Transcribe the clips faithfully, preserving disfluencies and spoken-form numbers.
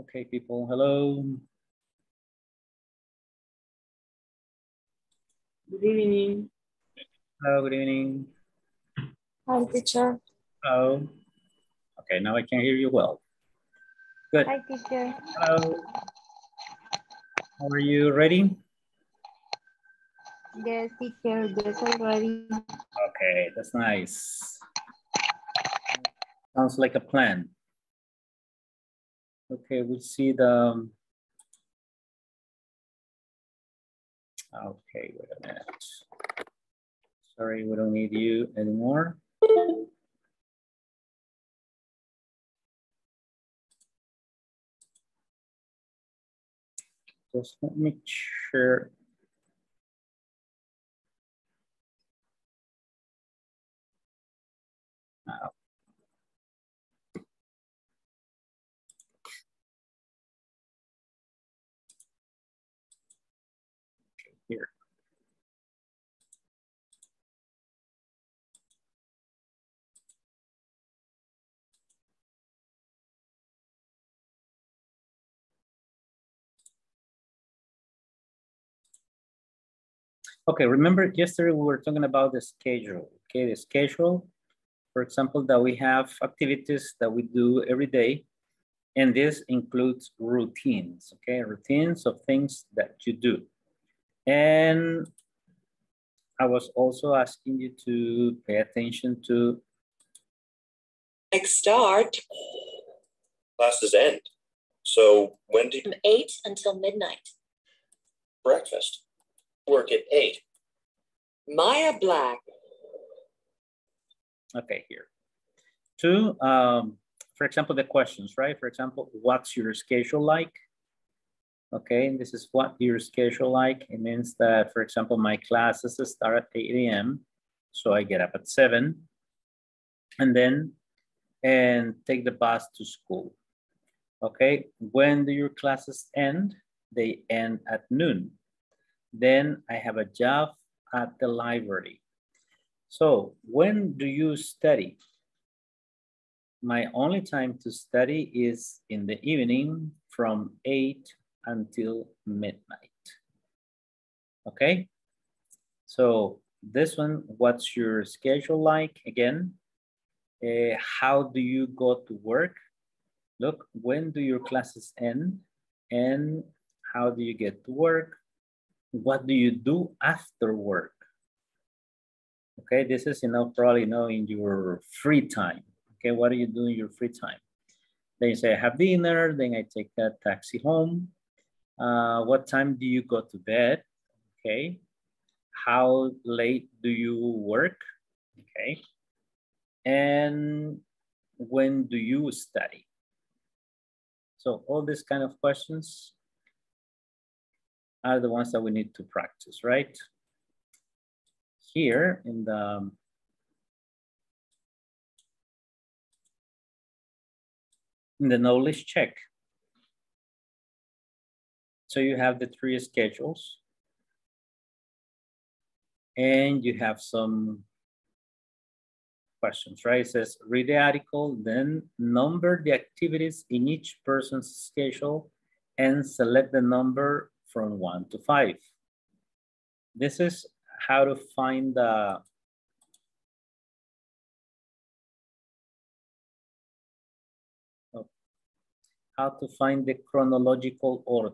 Okay, people, hello. Good evening. Hello, good evening. Hi, teacher. Hello. Okay, now I can hear you well. Good. Hi, teacher. Hello. Are you ready? Yes, teacher. Yes, I'm ready. Okay, that's nice. Sounds like a plan. Okay, we'll see the... Okay, wait a minute. Sorry, we don't need you anymore. Just let me share. Oh. Here. Okay, remember yesterday we were talking about the schedule. Okay, the schedule, for example, that we have activities that we do every day, and this includes routines, okay? Routines of things that you do. And I was also asking you to pay attention to next start. Classes end. So when do you... From eight until midnight. Breakfast. Work at eight. Maya Black. Okay, here. Two, um, for example, the questions, right? For example, what's your schedule like? Okay, this is what your schedule like. It means that, for example, my classes start at eight A M So I get up at seven and then and take the bus to school. Okay, when do your classes end? They end at noon. Then I have a job at the library. So when do you study? My only time to study is in the evening from eight until midnight. Okay, so this one, what's your schedule like? Again, uh, how do you go to work? Look, when do your classes end? And how do you get to work? What do you do after work? Okay, this is, you know, probably, you know, in your free time. Okay, what do you do in your free time? Then you say, I have dinner, then I take a taxi home. Uh, what time do you go to bed? Okay. How late do you work? Okay. And when do you study? So all these kind of questions are the ones that we need to practice, right? Here in the in the knowledge check. So you have the three schedules and you have some questions, right? It says, read the article, then number the activities in each person's schedule and select the number from one to five. This is how to find the how to find the chronological order.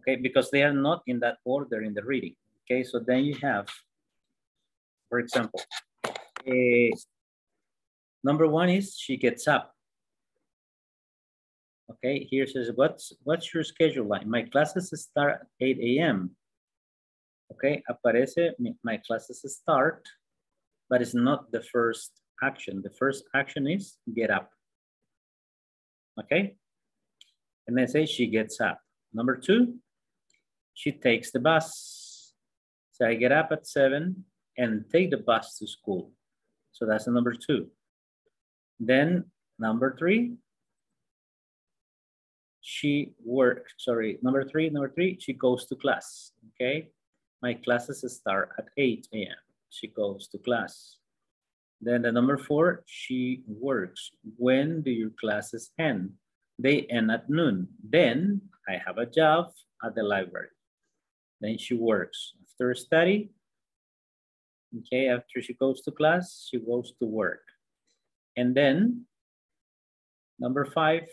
Okay, because they are not in that order in the reading. Okay, so then you have, for example, a, number one is she gets up. Okay, here says, what's, what's your schedule like? My classes start at eight A M Okay, aparece, my classes start, but it's not the first action. The first action is get up. Okay, and then say she gets up. Number two, she takes the bus. So I get up at seven and take the bus to school. So that's the number two. Then number three, she works, sorry, number three, number three, she goes to class, okay? My classes start at eight A M She goes to class. Then the number four, she works. When do your classes end? They end at noon. Then I have a job at the library. Then she works. After study, okay, after she goes to class, she goes to work. And then, number five,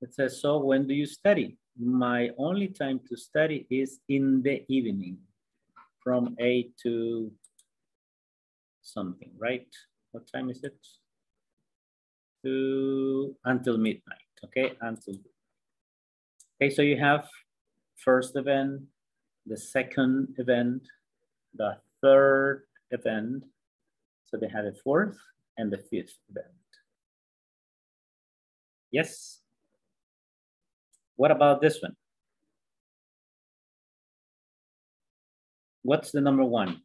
it says, so when do you study? My only time to study is in the evening from eight to something, right? What time is it? To until midnight, okay? Until okay, so you have first event, the second event, the third event. So they had a fourth and the fifth event. Yes. What about this one? What's the number one?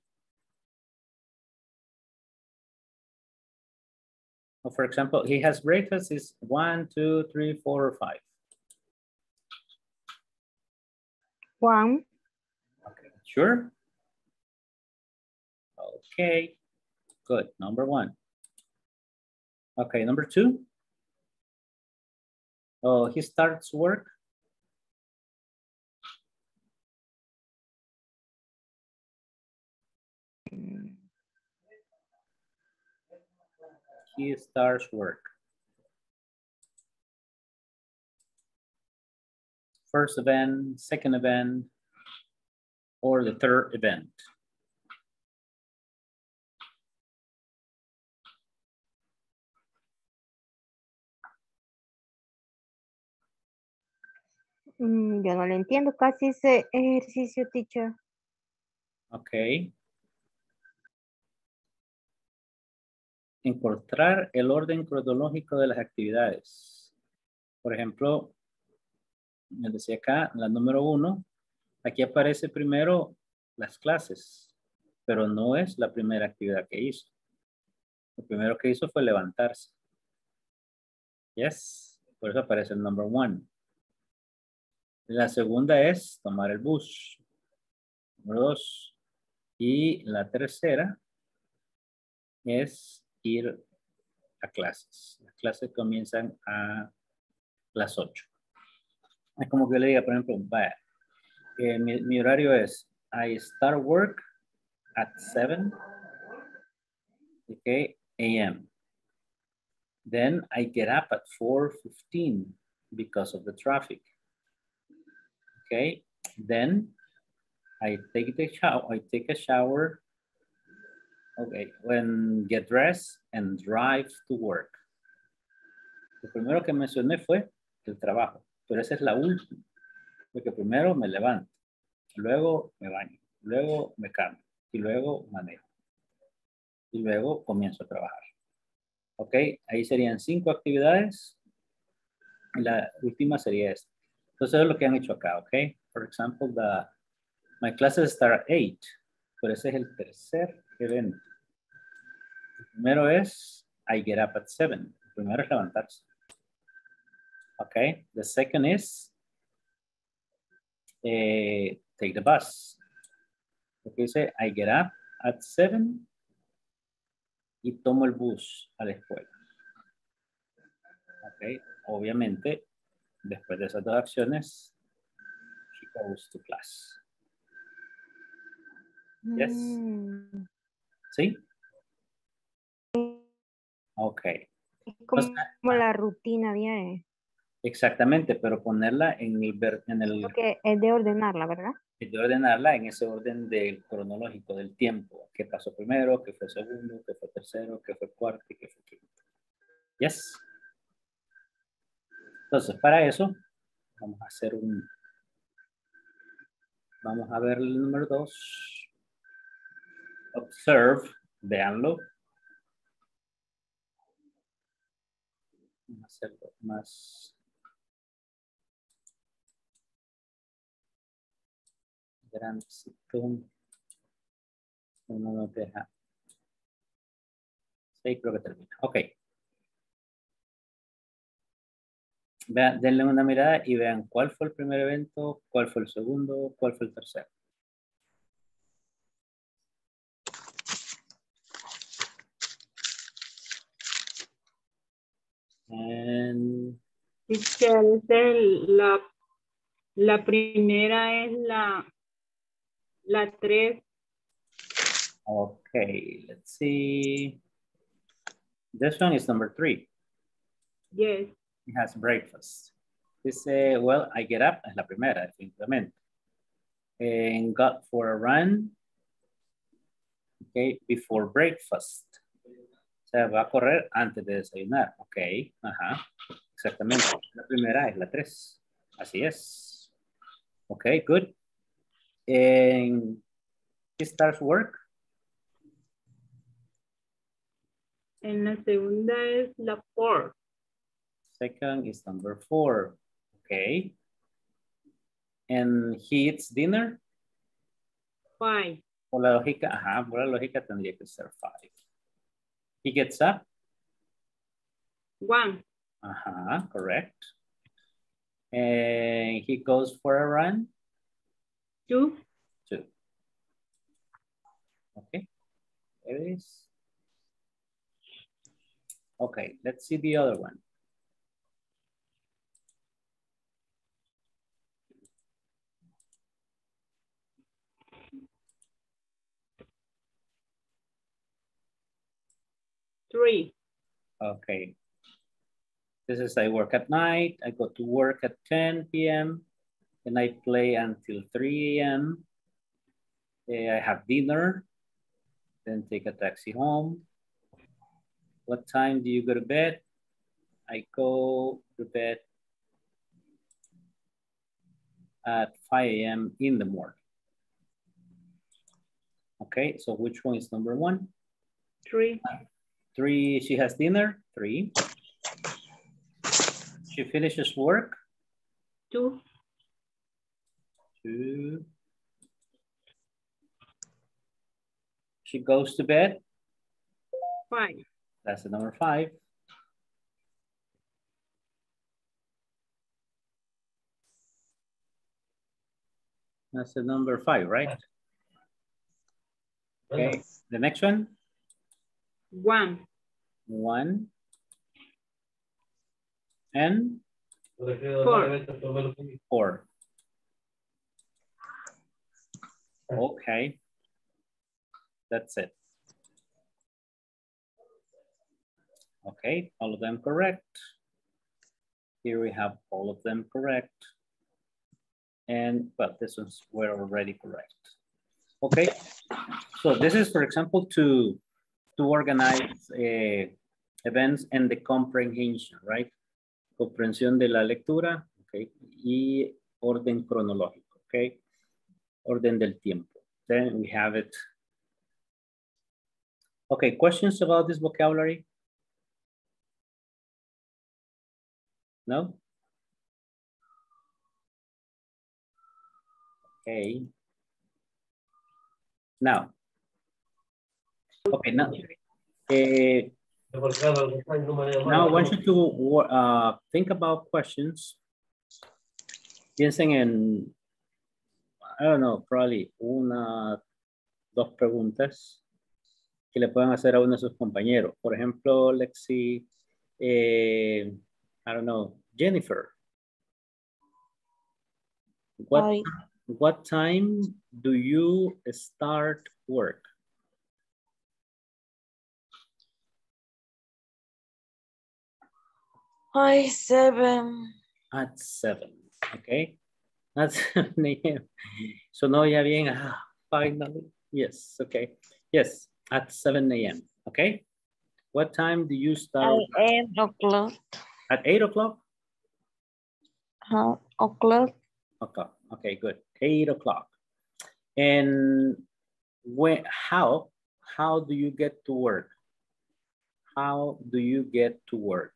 Well, for example, he has breakfast is one, two, three, four, or five. One. Okay, sure. Okay, good, number one. Okay, number two. Oh, he starts work. He starts work. First event, second event, or the third event. Mm, yo no le entiendo casi ese ejercicio, teacher. Okay. Encontrar el orden cronológico de las actividades. Por ejemplo, me decía acá, la número uno, aquí aparece primero las clases, pero no es la primera actividad que hizo. Lo primero que hizo fue levantarse. Yes, por eso aparece el number one. La segunda es tomar el bus. Número dos. Y la tercera es ir a clases. Las clases comienzan a las ocho. Es como que yo le diga, por ejemplo, vaya, eh, mi, mi horario es, I start work at seven a m Then I get up at four fifteen because of the traffic. Okay, then I take the shower, I take a shower. Okay, when get dressed and drive to work. Lo primero que mencioné fue el trabajo, pero esa es la última. Porque primero me levanto, luego me baño, luego me cambio y luego manejo. Y luego comienzo a trabajar. Ok, ahí serían cinco actividades. Y la última sería esta. Entonces es lo que han hecho acá, ok. For example, the, my classes start at eight, pero ese es el tercer evento. El primero es I get up at seven. El primero es levantarse. Okay. The second is eh, take the bus. Lo que dice I get up at seven y tomo el bus a la escuela. Okay. Obviamente, después de esas dos acciones, she goes to class. Yes. Mm. ¿Sí? Ok. Es como pues, la rutina bien. Exactamente, pero ponerla en el... En el Porque es de ordenarla, ¿verdad? Es de ordenarla en ese orden del cronológico, del tiempo. ¿Qué pasó primero? ¿Qué fue segundo? ¿Qué fue tercero? ¿Qué fue cuarto? ¿Qué fue quinto? Yes. Entonces, para eso, vamos a hacer un... Vamos a ver el número dos. Observe, véanlo. Vamos a hacerlo más grandecito. Uno no deja. Sí, creo que termina. Ok. Vean, denle una mirada y vean cuál fue el primer evento, cuál fue el segundo, cuál fue el tercero. Es que es el, la, la primera es la, la tres. Okay, let's see. This one is number three. Yes. It has breakfast. Dice, well, I get up. Es la primera, definitivamente. And got for a run. Okay, before breakfast. O sea, va a correr antes de desayunar. Ok, ajá, exactamente. La primera es la tres. Así es. Ok, good. And he starts work. En la segunda es la four. Second is number four. Ok. And he eats dinner. Five. Por la lógica, ajá, por la lógica tendría que ser five. He gets up. One. Ajá, correct. And he goes for a run. Two. Two. Okay, there it is. Okay, let's see the other one. Three. Okay. This is I work at night. I go to work at ten p m and I play until three a m I have dinner, then take a taxi home. What time do you go to bed? I go to bed at five a m in the morning. Okay, so which one is number one? Three. Three, she has dinner, three. She finishes work. Two. Two. She goes to bed. Five. That's the number five. That's the number five, right? Okay, the next one. One. One. And? Four. Four. Okay. That's it. Okay, all of them correct. Here we have all of them correct. And, but this ones were already correct. Okay, so this is, for example, to to organize uh, events and the comprehension, right? Comprensión de la lectura, okay? Y orden cronológico, okay? Orden del tiempo. Then we have it. Okay, questions about this vocabulary? No? Okay. Now, okay, now, uh, now I want you to uh, think about questions. Piensen en, I don't know, probably una, dos preguntas que le puedan hacer a uno de sus compañeros. Por ejemplo, let's see, eh, I don't know, Jennifer. What, Hi. What time do you start work? Hi, seven. At seven, okay. At seven a m So now you're being, ah, finally. Yes, okay. Yes, at seven a m Okay. What time do you start? At eight o'clock. At eight o'clock? Uh, o'clock. Okay. Okay, good. Eight o'clock. And when, how, how do you get to work? How do you get to work?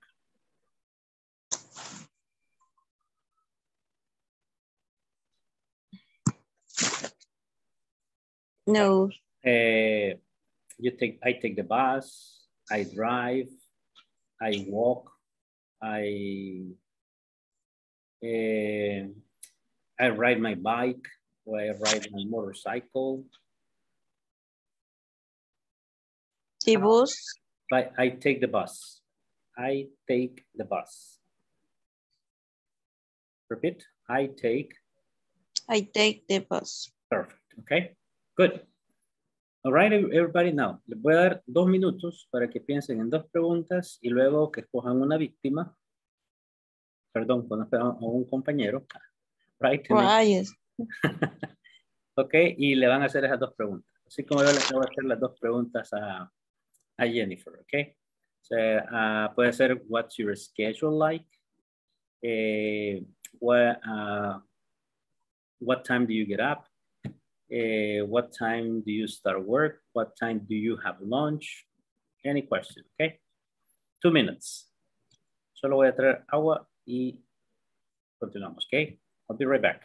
No. Uh, you take. I take the bus. I drive. I walk. I. Uh, I ride my bike. Or I ride my motorcycle. The bus. But I take the bus. I take the bus. Repeat. I take. I take the bus. Perfect. Okay. Good. All right, everybody, now. Les voy a dar dos minutos para que piensen en dos preguntas y luego que escojan una víctima. Perdón, conozcan a un compañero. Right. Right. Ok, y le van a hacer esas dos preguntas. Así como yo les voy a hacer las dos preguntas a, a Jennifer, ok. So, uh, puede ser, what's your schedule like? Eh, what, uh, what time do you get up? Uh, what time do you start work? What time do you have lunch? Any question, okay? Two minutes. Solo voy a traer agua y continuamos, okay? I'll be right back.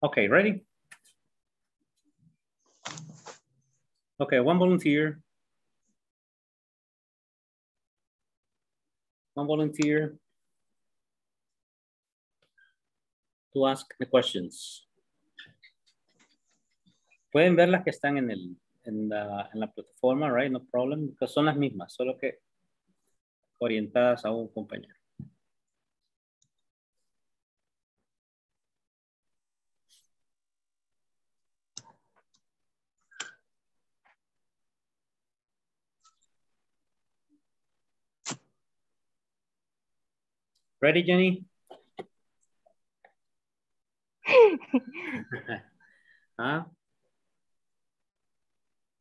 Okay, ready? Okay, one volunteer. One volunteer to ask the questions. Pueden ver las que están en, el, en, la, en la plataforma, right? No problem, because son las mismas, solo que orientadas a un compañero. Ready, Jenny? Huh?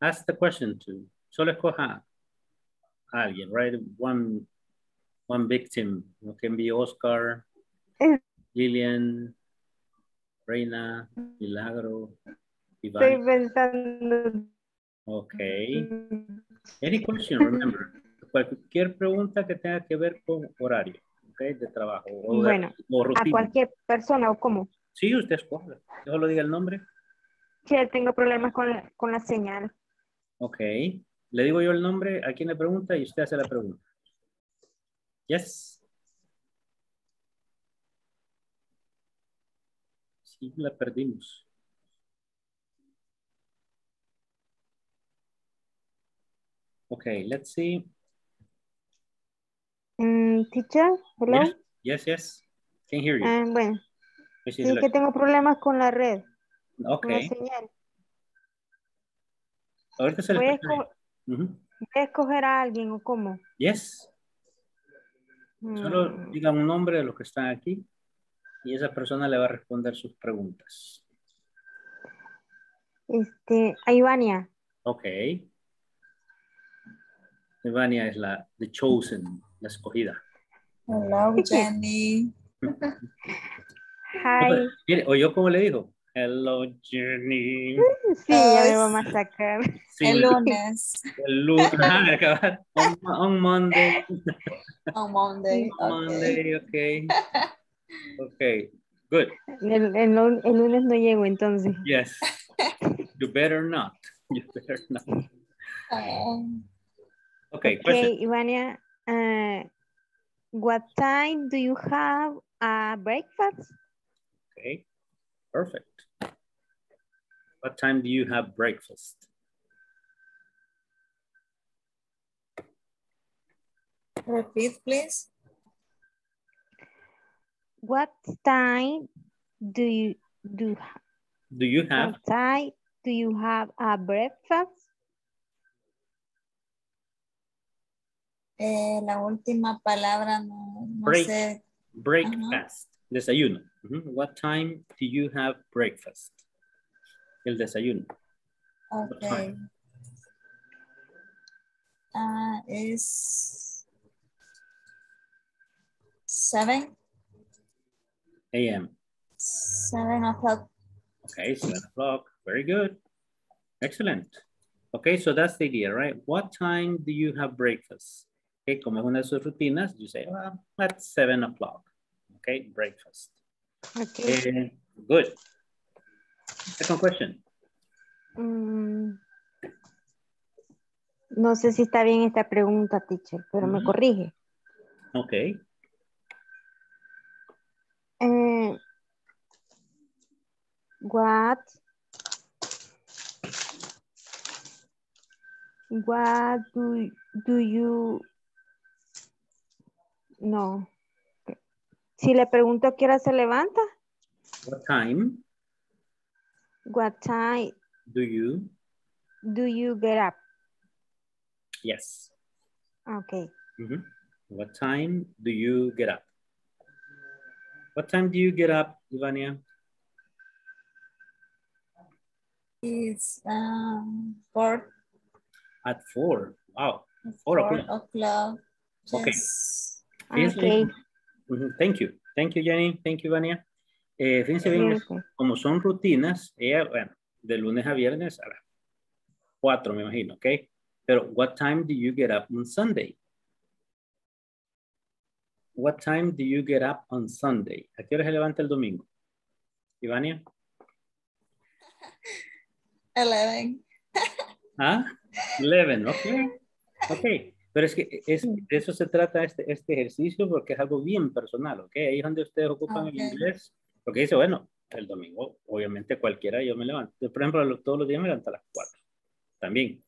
Ask the question to solo escoja a alguien, right? One, one victim. It can be Oscar, Lillian, Reina, Milagro, Iván. Estoy pensando. Okay. Any question, remember. Cualquier pregunta que tenga que ver con horario. Okay, de trabajo. O bueno, de, o a cualquier persona o cómo. Sí, usted escoge. Solo diga el nombre. Sí, tengo problemas con la, con la señal. Ok. Le digo yo el nombre a quien le pregunta y usted hace la pregunta. Yes. Sí, la perdimos. Ok, let's see. Um, teacher, hello. Yes, yes, yes. Can hear you. Um, bueno, sí que like... tengo problemas con la red. Ok. Con la señal. Ahorita se voy, le a esco... uh -huh. voy a escoger a alguien o cómo. Yes. Mm. Solo digan un nombre de los que están aquí y esa persona le va a responder sus preguntas. Este, a Ivania. Ok. Ivania es la the chosen. La escogida. Hello, Jenny. Hi. O yo como le digo, hello, Jenny. Sí, ya me vamos a sacar. Sí, el lunes. El lunes. on, on Monday. On Monday. On Monday, okay. Okay, good. El, el, el lunes no llego entonces. Yes. You better not. You better not. Um, okay, okay, question. Ivania. Uh, what time do you have uh, breakfast? Okay, perfect. What time do you have breakfast? Repeat, please. What time do you do? Do you have? What time do you have a breakfast? Eh, la última palabra no, no break, sé. Breakfast, uh-huh. Desayuno. Uh-huh. What time do you have breakfast? El desayuno. Okay. Uh, it's seven A M seven o'clock. Okay, seven o'clock. Very good. Excellent. Okay, so that's the idea, right? What time do you have breakfast? Okay, como es una de sus rutinas, you say, well, at seven o'clock. Okay, breakfast. Okay. Uh, good. Second question. Mm, no sé si está bien esta pregunta, teacher, pero mm-hmm. me corrige. Okay. Uh, what? What do, do you... No. Si le pregunto a qué hora se levanta. What time? What time? Do you? Do you get up? Yes. Okay. Mm-hmm. What time do you get up? What time do you get up, Ivania? It's um, four. At four, wow. Four, four o'clock. Yes. Okay. Okay. Thank you. Thank you, Jenny. Thank you, Vania. Eh, fíjense bien, es, como son rutinas, ella, bueno, de lunes a viernes a las cuatro, me imagino, ¿ok? Pero, what time do you get up on Sunday? What time do you get up on Sunday? ¿A qué hora se levanta el domingo? Ivania? eleven. ¿Ah? eleven, ok. Ok, pero es que es, de eso se trata este, este ejercicio porque es algo bien personal, ok. Ahí es donde ustedes ocupan okay. el inglés. Porque dice, bueno, el domingo, obviamente cualquiera yo me levanto. Yo, por ejemplo, todos los días me levanto a las cuatro, también.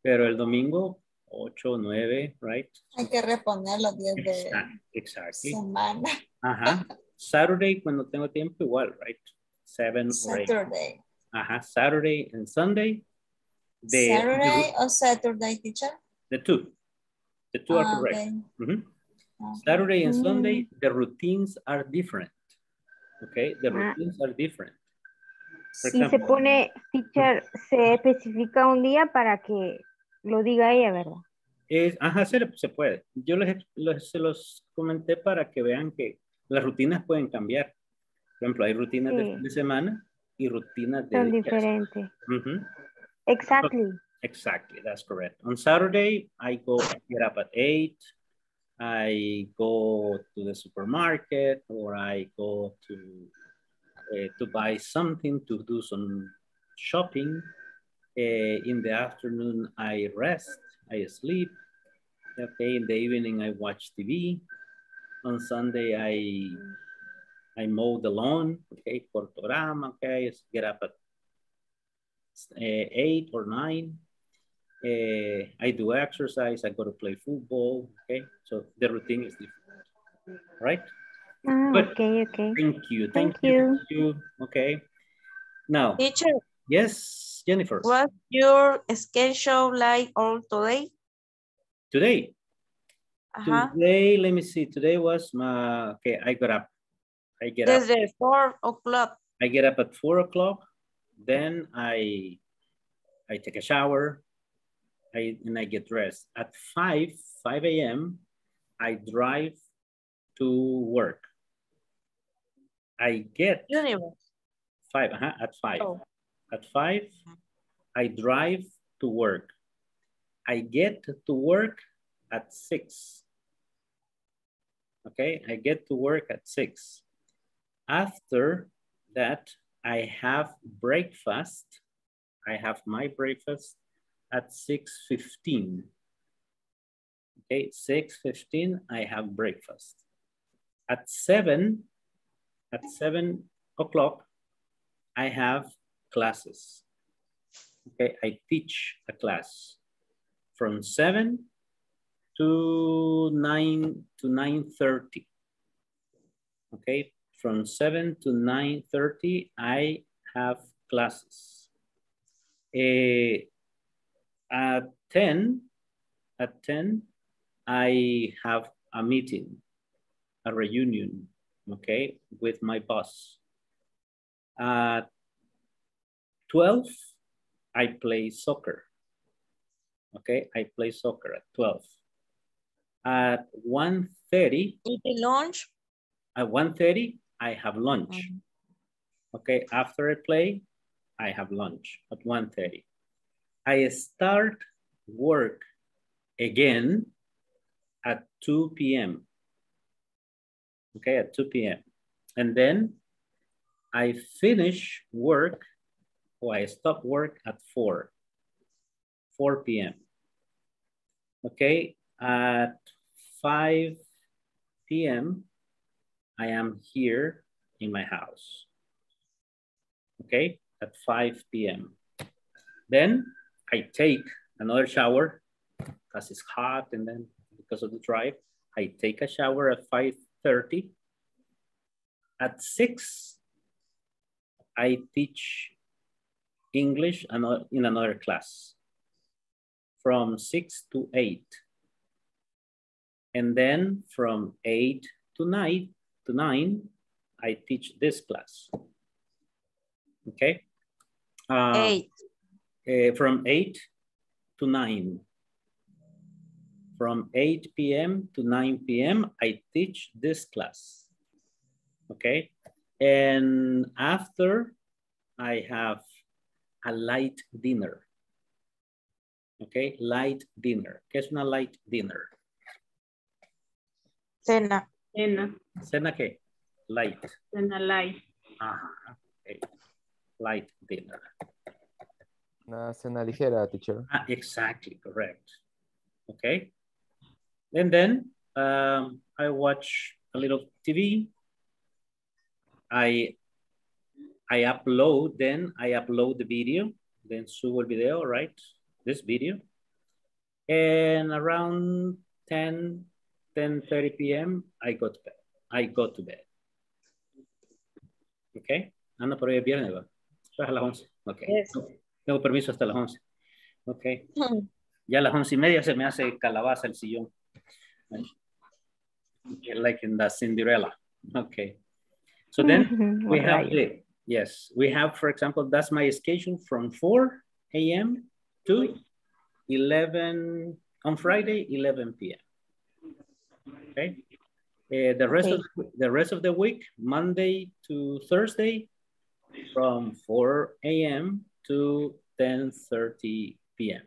Pero el domingo, ocho, nueve, right? Hay que reponer los días de exactly. semana. Ajá. Saturday, cuando tengo tiempo, igual, right? seven Saturday. Ajá, Saturday and Sunday. The, Saturday the, or Saturday, teacher? The two. The two oh, are correct. Okay. Mm-hmm. okay. Saturday and Sunday, the routines are different. Okay, the routines ah. are different. For si example, se pone, teacher, se especifica un día para que lo diga ella, ¿verdad? Es, ajá, se, se puede. Yo les, les, se los comenté para que vean que las rutinas pueden cambiar. Por ejemplo, hay rutinas sí. de fin de semana y rutinas de... Son diferentes. Mm-hmm. Exactly. Exactly, that's correct. On Saturday, I go I get up at eight. I go to the supermarket or I go to uh, to buy something, to do some shopping. Uh, in the afternoon, I rest, I sleep. Okay, in the evening, I watch T V. On Sunday, I I mow the lawn. Okay, corto grama. Okay, I get up at Uh, eight or nine. Uh, I do exercise. I go to play football. Okay, so the routine is different, right? Ah, okay, okay. Thank you. Thank, thank you. you. Okay. Now, teacher. Yes, Jennifer. What's your schedule like all today? Today. Uh-huh. Today, let me see. Today was my okay. I got up. I get There's up. At four o'clock. I get up at four o'clock. Then I, I take a shower I, and I get dressed. At five, five a m, I drive to work. I get Universe. five, uh-huh, at five. Oh. At five, I drive to work. I get to work at six. Okay, I get to work at six. After that, I have breakfast. I have my breakfast at six fifteen. Okay, six fifteen, I have breakfast. At seven, at seven o'clock, I have classes. Okay, I teach a class from seven to nine to nine thirty. Okay. From seven to nine thirty, I have classes. Uh, at ten, at ten, I have a meeting, a reunion, okay, with my boss. At twelve, I play soccer. Okay, I play soccer at twelve. At one thirty, eating lunch. At one thirty. I have lunch. Okay, after I play, I have lunch at one thirty. I start work again at two p m Okay, at two p m And then I finish work, or I stop work at four, four p m Okay, at five p m I am here in my house. Okay, at five p m Then I take another shower because it's hot, and then because of the drive, I take a shower at five thirty. At six, I teach English in another class from six to eight. And then from eight to nine, to nine, I teach this class. Okay. Uh, eight. Uh, from eight to nine. From eight p m to nine p m, I teach this class. Okay, and after I have a light dinner. Okay, light dinner. ¿Qué es una light dinner? Cena. Cena. ¿Cena qué? Light. Cena light. Ajá, okay. Light dinner. Una cena ligera, teacher. Ah, exactly, correct. Okay, and then um, I watch a little T V. I I upload, then I upload the video, then subo el video, right? This video. And around ten, ten thirty p m, I go to bed. I go to bed. Okay. Anda por ahí el viernes, ¿va? Hasta las once. Okay. Yes. No, tengo permiso hasta las once. Okay. Ya a las once y media se me hace calabaza el sillón. Like in the Cinderella. Okay. So then we have the, yes, we have, for example, that's my schedule from four a m to eleven, on Friday, eleven p m Okay. Uh, the rest okay. of the rest of the week, Monday to Thursday, from four a m to ten thirty p m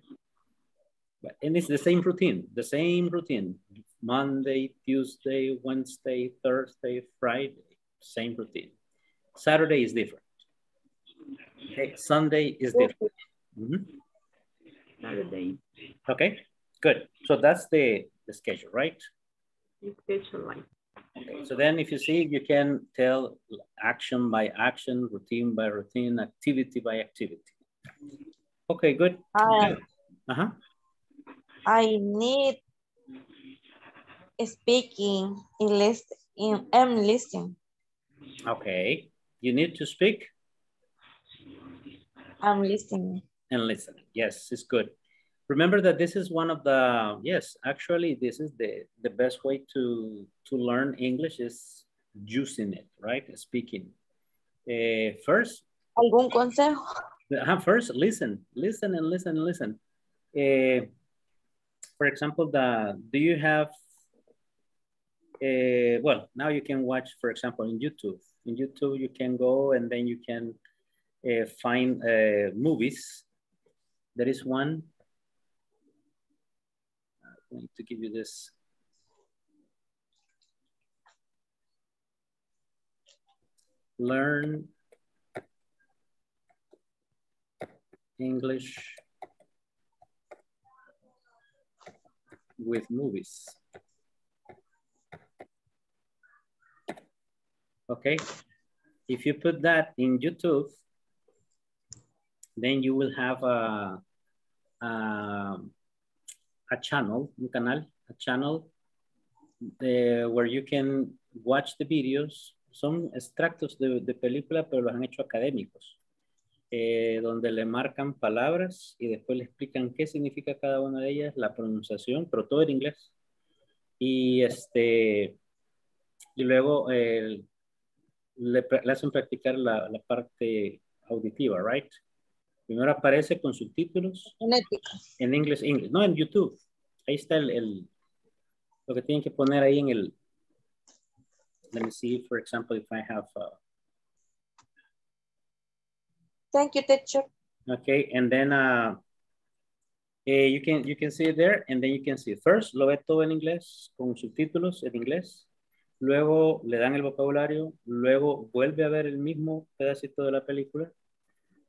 But, and it's the same routine, the same routine, Monday, Tuesday, Wednesday, Thursday, Friday. Same routine. Saturday is different. Okay. Sunday is different. Mm-hmm. Saturday. Okay, good. So that's the, the schedule, right? The schedule, right. Okay. So then if you see, you can tell action by action, routine by routine, activity by activity. Okay, good. I, uh-huh. I need speaking in list in I'm listening. Okay, you need to speak. I'm listening. And listening, yes, it's good. Remember that this is one of the, yes, actually this is the, the best way to, to learn English is using it, right? Speaking. Uh, first. ¿Algún consejo? Uh, first, listen, listen and listen and listen. Uh, for example, the, do you have Uh, well, now you can watch, for example, in YouTube. In YouTube, you can go and then you can uh, find uh, movies. There is one. I'm going to give you this. Learn English with movies. Okay, if you put that in YouTube, then you will have a, a, a channel, un canal, a channel uh, where you can watch the videos. Son extractos de, de películas, pero los han hecho académicos, eh, donde le marcan palabras y después le explican qué significa cada una de ellas, la pronunciación, pero todo en inglés. Y, este, y luego el... Le, le hacen practicar la, la parte auditiva, right? Primero aparece con subtítulos en inglés, inglés, no en YouTube. Ahí está el, el lo que tienen que poner ahí en el. Let me see, for example, if I have. Uh, Thank you, teacher. Okay, and then uh, Eh, you can you can see it there, and then you can see first lo ve todo en inglés con subtítulos en inglés, luego le dan el vocabulario, luego vuelve a ver el mismo pedacito de la película,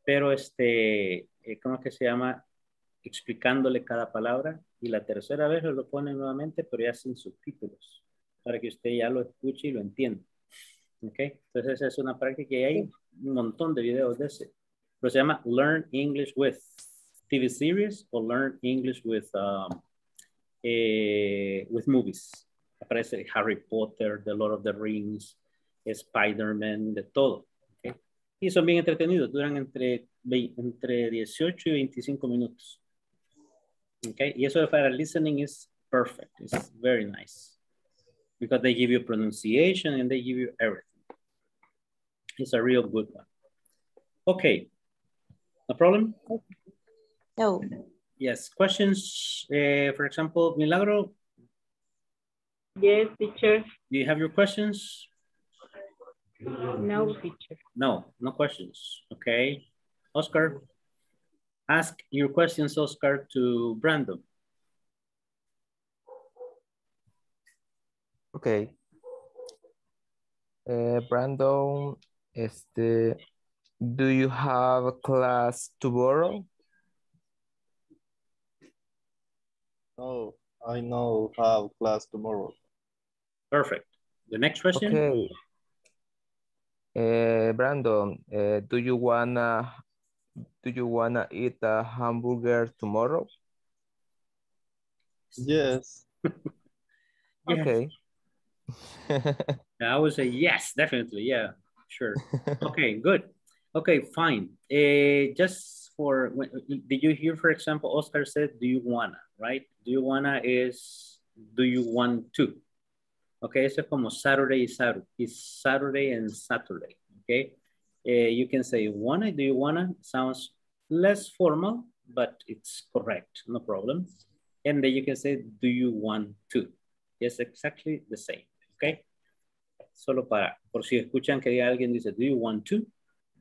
pero este, eh, ¿cómo es que se llama? Explicándole cada palabra, y la tercera vez lo pone nuevamente, pero ya sin subtítulos, para que usted ya lo escuche y lo entienda. Okay, entonces esa es una práctica y hay un montón de videos de ese, pero se llama Learn English With T V Series o Learn English With, um, eh, with Movies. Aparece Harry Potter, The Lord of the Rings, Spider-Man, de todo. Okay. Y son bien entretenidos, duran entre, entre dieciocho y veinticinco minutos. Okay. Y eso para listening is perfect. It's very nice. Because they give you pronunciation and they give you everything. It's a real good one. Okay. No problem? No. Yes. Questions? Uh, for example, Milagro? Yes, teacher. Do you have your questions? No, teacher. No, no questions. Okay. Oscar, ask your questions, Oscar, to Brandon. Okay. Uh, Brandon, este, do you have a class tomorrow? No, I don't have class tomorrow. Perfect. The next question. Okay. Uh, Brandon, uh, do you wanna do you wanna eat a hamburger tomorrow? Yes. Okay. I would say yes, definitely. Yeah, sure. Okay, good. Okay, fine. Uh, just for, when, did you hear, for example, Oscar said, do you wanna, right? Do you wanna is, do you want to? Okay, eso es como Saturday is Saturday, is Saturday and Saturday, okay? Uh, you can say wanna, do you wanna? Sounds less formal, but it's correct, no problem. And then you can say, do you want to? It's exactly the same. Okay, solo para, por si escuchan que alguien dice, do you want to?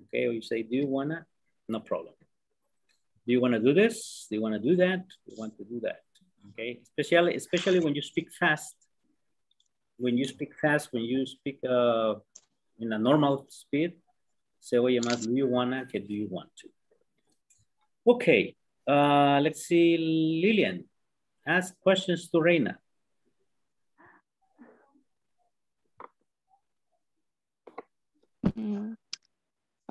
Okay, or you say, do you wanna? No problem. Do you wanna do this? Do you wanna do that? Do you want to do that? Okay, especially, especially when you speak fast, when you speak fast, when you speak uh, in a normal speed, se oye más do you wanna que do you want to. Okay, uh, let's see, Lillian, ask questions to Reina.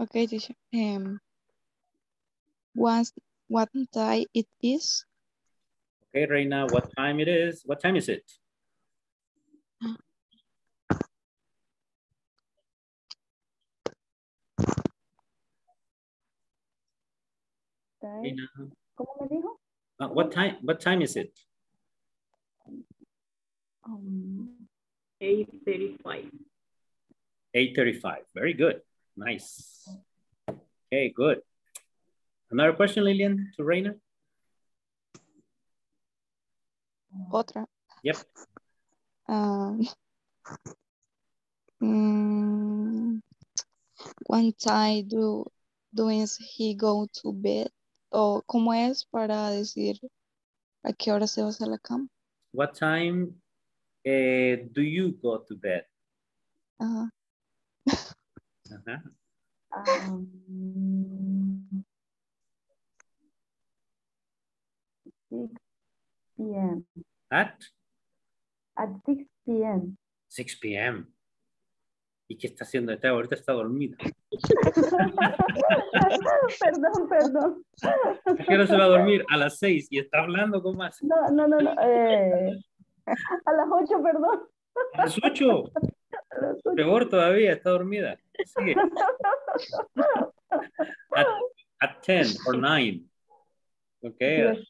Okay, teacher. Um, what, what time it is? Okay, Reina, what time it is? What time is it? Reina. ¿Cómo me dijo? Uh, what time? What time is it? Um, eight thirty-five. Eight thirty-five. Very good. Nice. Okay, good. Another question, Lillian, to Reina? Otra. Yep. Um, um, one time do, does he go to bed? O, ¿cómo es para decir a qué hora se va a la cama? What time uh, do you go to bed? Uh-huh. Uh-huh. Um, six p m At? At six p m six p m ¿Y qué está haciendo? Está, ahorita está dormida. Perdón, perdón. ¿A qué hora se va a dormir? A las seis. ¿Y está hablando con más? No, no, no. no. Eh, a las ocho, perdón. A las ocho. Peor todavía, está dormida. Sigue. At, at ten or nine. Okay, yes.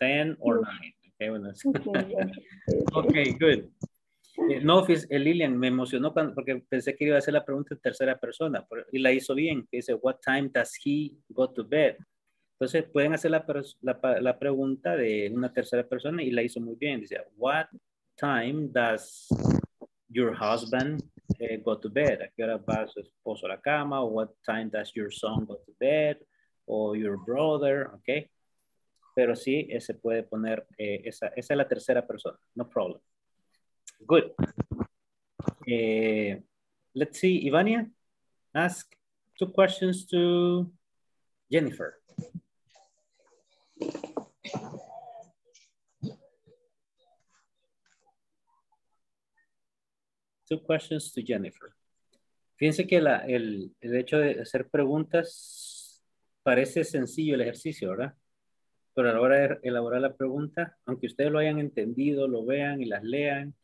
ten or nine. Okay, bueno. Okay, yes. Okay, good. No, Lilian, me emocionó cuando, porque pensé que iba a hacer la pregunta en tercera persona pero, y la hizo bien. Que dice, what time does he go to bed? Entonces pueden hacer la, la, la pregunta de una tercera persona y la hizo muy bien. Dice, what time does your husband uh, go to bed? ¿A qué hora va su esposo a la cama? What time does your son go to bed? Or your brother, okay? pero sí eh, se puede poner, eh, esa, esa es la tercera persona, no problem. Good. Eh, let's see, Ivania, ask two questions to Jennifer. Two questions to Jennifer. Fíjense que la, el, el hecho de hacer preguntas parece sencillo el ejercicio, ¿verdad? Pero a la hora de elaborar la pregunta, aunque ustedes lo hayan entendido, lo vean y las lean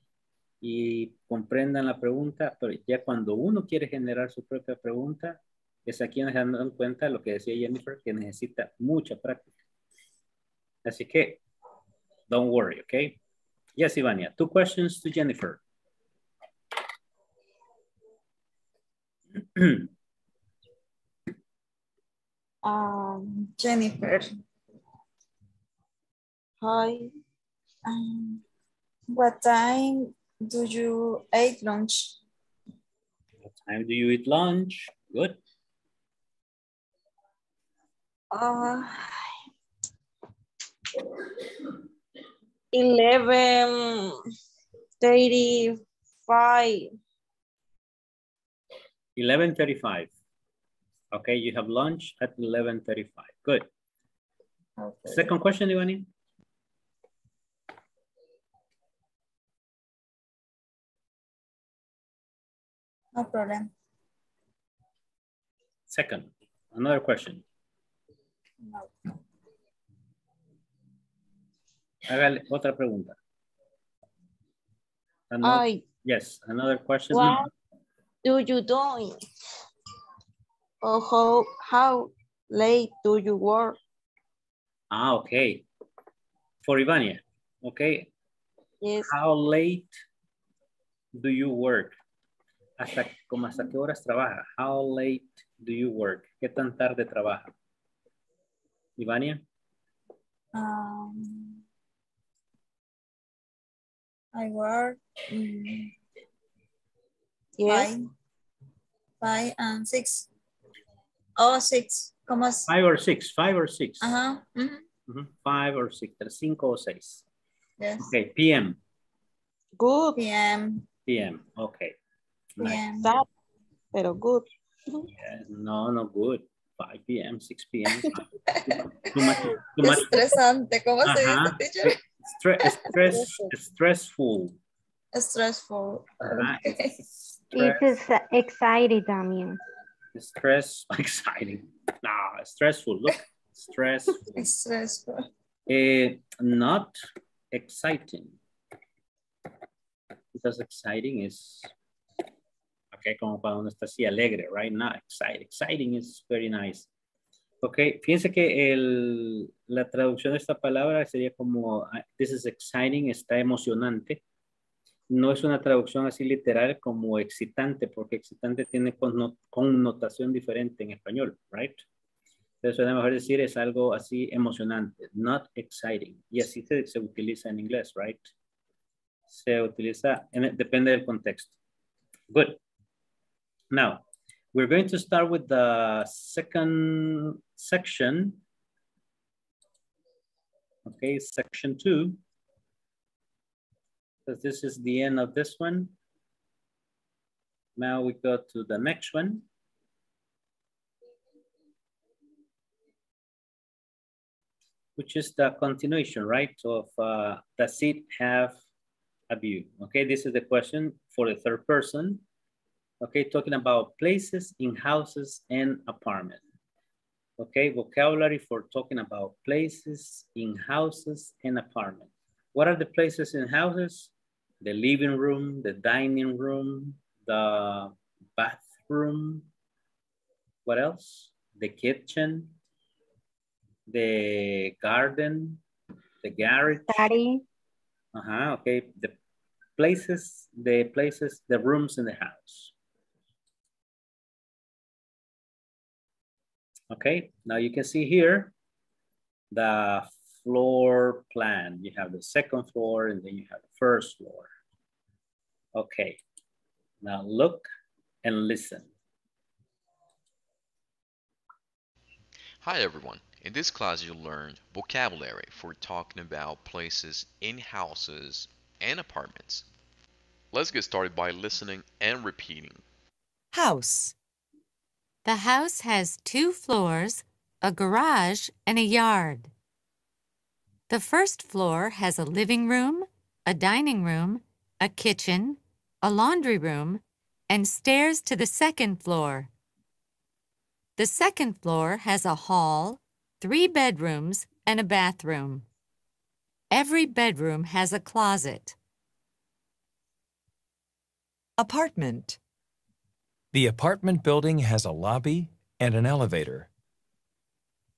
y comprendan la pregunta, pero ya cuando uno quiere generar su propia pregunta, es aquí nos dando en cuenta lo que decía Jennifer, que necesita mucha práctica. Así que, don't worry, ¿ok? Yes, Ivania, two questions to Jennifer. um, Jennifer. Hi. Um, what time do you eat lunch? What time do you eat lunch? Good. Uh, eleven thirty-five. eleven thirty-five. Okay, you have lunch at eleven thirty-five. Good. Okay. Second question, Ivani. No problem. Second, another question. No. Hágale otra pregunta. Another, I, yes, another question. What do you doing? Oh, how, how late do you work? Ah, okay. For Ivania, okay. Yes. How late do you work? Hasta, como hasta qué horas trabaja? How late do you work? ¿Qué tan tarde trabaja? Ivania? Um, I work mm, yes. five, five and six. Oh, six. ¿Cómo es? Five or six. Five or six. Ajá. Uh-huh. Mm-hmm. Mm-hmm. Five or six. Cinco o seis. Yes. Okay. P M. Good. P M. P M. Okay. Nice. That, pero good. Yeah, no, no good. five P M, six P M. Too much, too much. Estresante. ¿Cómo se dice, teacher? Stress, stress, stressful. Stressful. Right. Okay. Stress. It's exciting, Damien. Stress, exciting. Nah, stressful. Look, stressful. Stressful. Eh, not exciting. Because exciting is... Okay, como para uno está así alegre, right? Not exciting. Exciting is very nice. Okay, fíjense que el, la traducción de esta palabra sería como, this is exciting, está emocionante. No es una traducción así literal como excitante, porque excitante tiene connotación diferente en español, right? Entonces suena mejor decir es algo así emocionante, not exciting. Y así se, se utiliza en inglés, right? Se utiliza, en, depende del contexto. Good. Now, we're going to start with the second section. Okay, section two. So this is the end of this one. Now we go to the next one. Which is the continuation, right, of uh, does it have a view? Okay, this is the question for the third person. Okay, talking about places in houses and apartments. Okay, vocabulary for talking about places in houses and apartments. What are the places in houses? The living room, the dining room, the bathroom. What else? The kitchen, the garden, the garage. Study. Uh-huh, okay, the places, the places, the rooms in the house. Okay, now you can see here the floor plan. You have the second floor and then you have the first floor. Okay, now look and listen. Hi everyone, In this class, you'll learn vocabulary for talking about places in houses and apartments. Let's get started by listening and repeating. House. The house has two floors, a garage, and a yard. The first floor has a living room, a dining room, a kitchen, a laundry room, and stairs to the second floor. The second floor has a hall, three bedrooms, and a bathroom. Every bedroom has a closet. Apartment. The apartment building has a lobby and an elevator.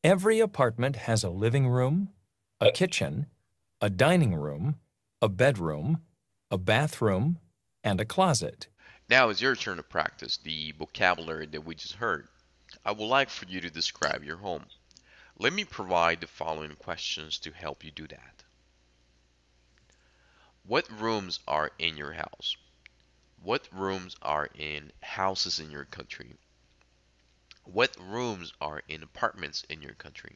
Every apartment has a living room, a kitchen, a dining room, a bedroom, a bathroom, and a closet. Now it's your turn to practice the vocabulary that we just heard. I would like for you to describe your home. Let me provide the following questions to help you do that. What rooms are in your house? What rooms are in houses in your country? What rooms are in apartments in your country?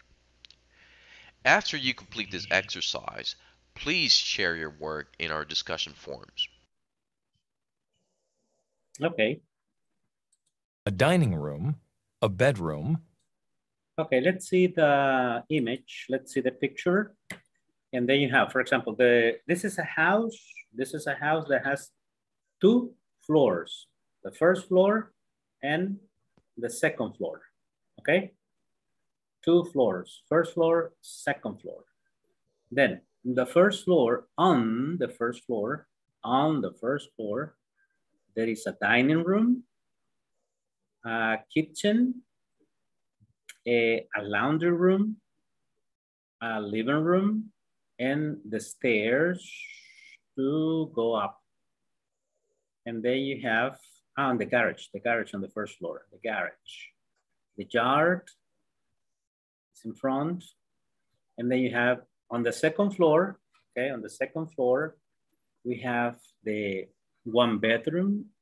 After you complete this exercise, please share your work in our discussion forums. Okay. A dining room, a bedroom. Okay, let's see the image. Let's see the picture. And then you have, for example, the this is a house. This is a house that has two floors, the first floor and the second floor. Okay, two floors, first floor, second floor. Then the first floor, on the first floor, on the first floor, there is a dining room, a kitchen, A, a laundry room, a living room, and the stairs to go up. And then you have on oh, the garage, the garage on the first floor, the garage, the yard is in front. And then you have on the second floor, okay, on the second floor, we have the one bedroom,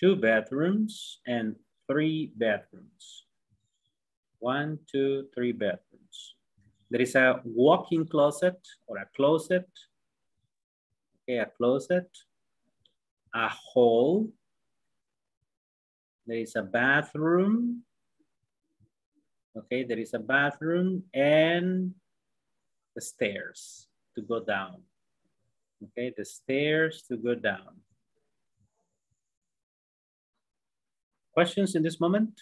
two bedrooms, and three bedrooms. One, two, three bedrooms. There is a walk-in closet or a closet, okay, a closet, a hall. There is a bathroom, okay, there is a bathroom and the stairs to go down, okay, the stairs to go down. Questions in this moment?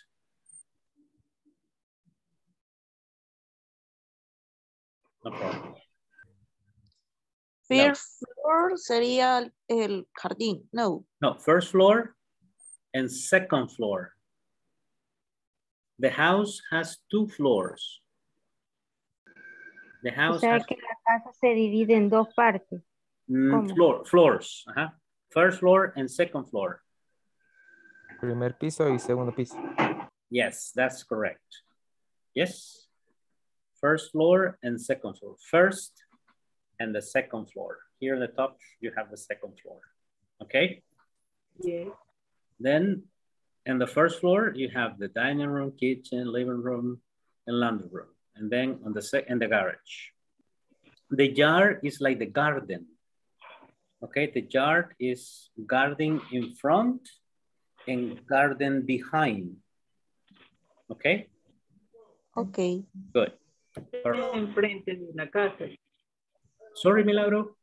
No problem. First no. floor sería el jardín, no. No, first floor and second floor. The house has two floors. The house o sea has que la casa se divide en dos partes. Mm, floor, floors, uh -huh. First floor and second floor. Primer piso y segundo piso. Yes, that's correct. Yes. First floor and second floor. First and the second floor. Here on the top, you have the second floor. Okay? Yeah. Then, in the first floor, you have the dining room, kitchen, living room, and laundry room. And then on the second, the garage. The yard is like the garden. Okay? The yard is garden in front and garden behind. Okay? Okay. Good. Enfrente de la casa. Sorry, Milagro.